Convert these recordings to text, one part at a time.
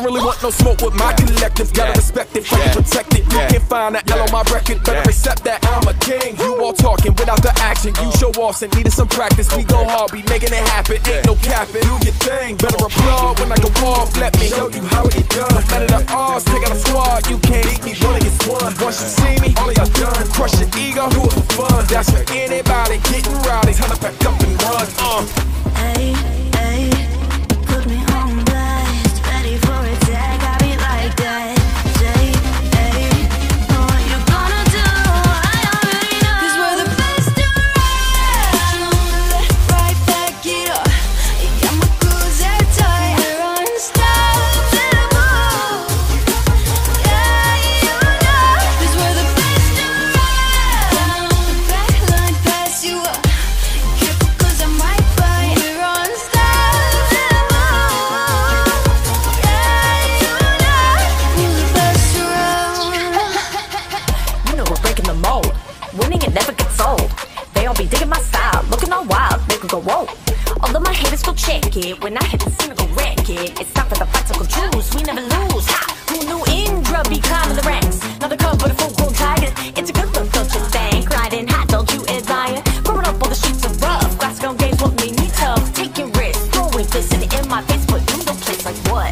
don't really want no smoke with my collective. Gotta respect it, fucking protect it. You can find an L on my record, better accept that I'm a king. You all talking without the action. You show offs and needed some practice. We go hard, be making it happen. Ain't no capping, do your thing. Better applaud when I go off. Let me show you how it done. None of the odds, take out a squad. You can't beat me, one against one. Once you see me, all of y'all done. Crush your ego, do it for fun. That's for anybody getting rowdy. Time to back up and run. Hey, put me on blast, ready for a tag. I be like that. When I hit the cynical racket, it's time for the fight to choose. We never lose. Ha! Who knew Indra be climbing the ranks? Not a cub, but a full-grown tiger. It's a good look, don't you think? Riding hot, don't you admire? Growing up on the streets of rough. Glasgow games, what made me tough? Taking risks, throwing fists, and in my face, but you don't place like what?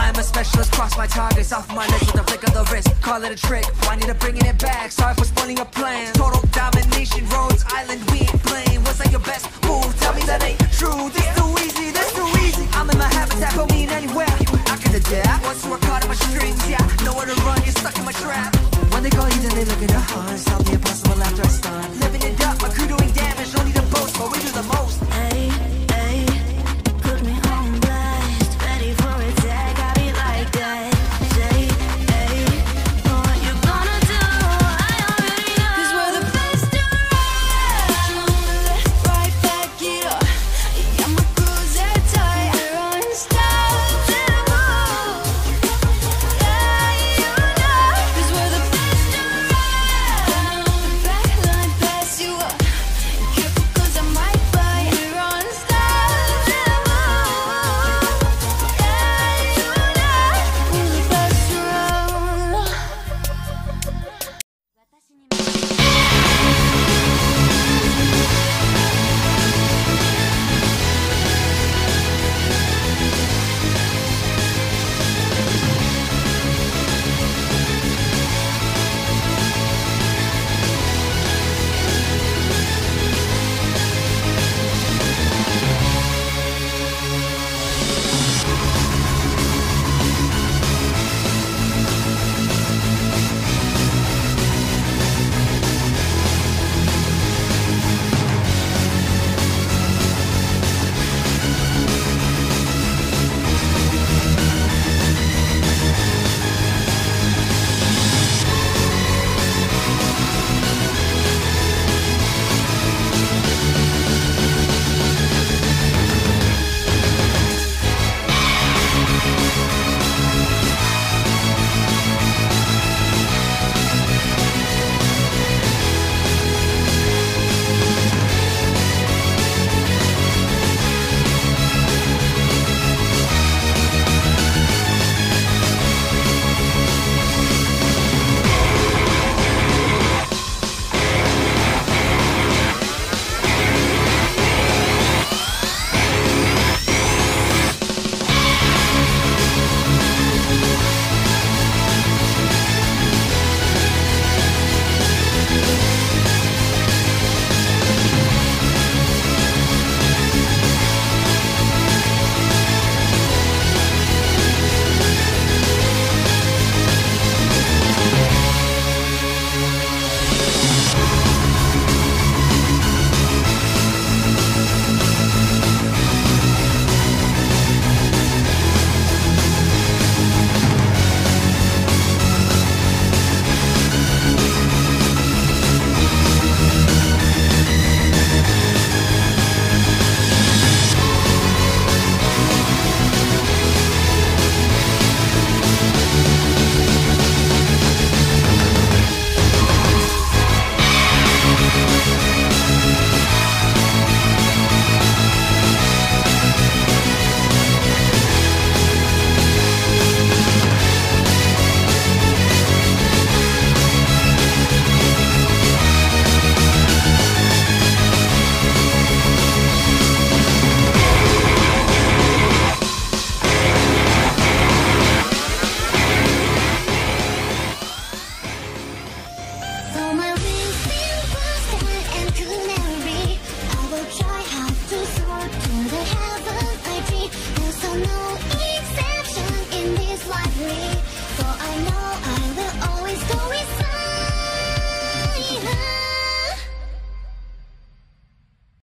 I'm a specialist, cross my targets off my list with a flick of the wrist. Call it a trick, why need to bringing it back? Sorry for spoiling your plans. Total domination, Rhodes.